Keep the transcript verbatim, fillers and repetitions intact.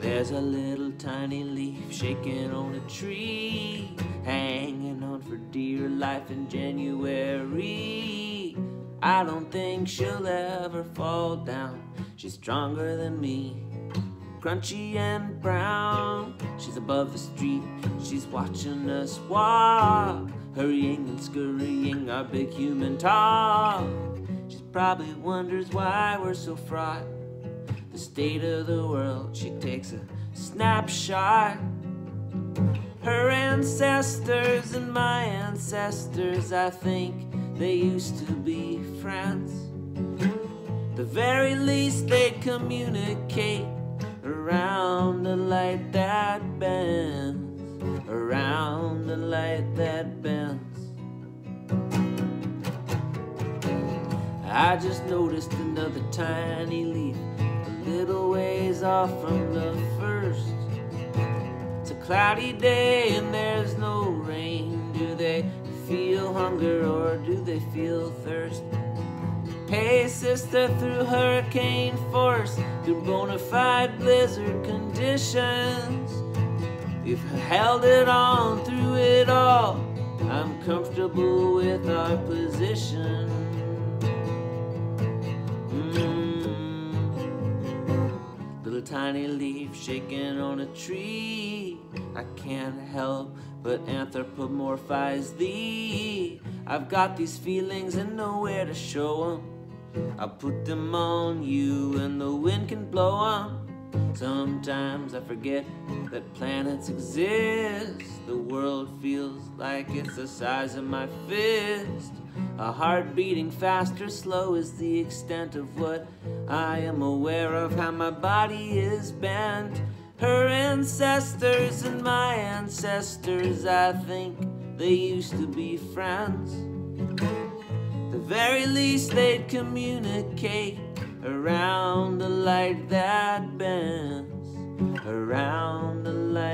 Well, there's a little tiny leaf shaking on a tree, hanging on for dear life in January. I don't think she'll ever fall down. She's stronger than me, crunchy and brown. She's above the street, she's watching us walk, hurrying and scurrying our big human talk. She probably wonders why we're so fraught, the state of the world. She takes a snapshot. Her ancestors and my ancestors, I think they used to be friends. The very least they communicate around the light that bends, around the light that bends. I just noticed another tiny leaf a little ways off from the first. It's a cloudy day and there's no rain. Do they feel hunger or do they feel thirst? Hey sister, through hurricane force, through bona fide blizzard conditions, you've held it on through it all. I'm comfortable with our position. mm. Little tiny leaf shaking on a tree, I can't help but anthropomorphize thee. I've got these feelings and nowhere to show them. I put them on you and the wind can blow on. Sometimes I forget that planets exist. The world feels like it's the size of my fist. A heart beating fast or slow is the extent of what I am aware of, how my body is bent. Her ancestors and my ancestors, I think they used to be friends. The very least they'd communicate around the light that bends, around the light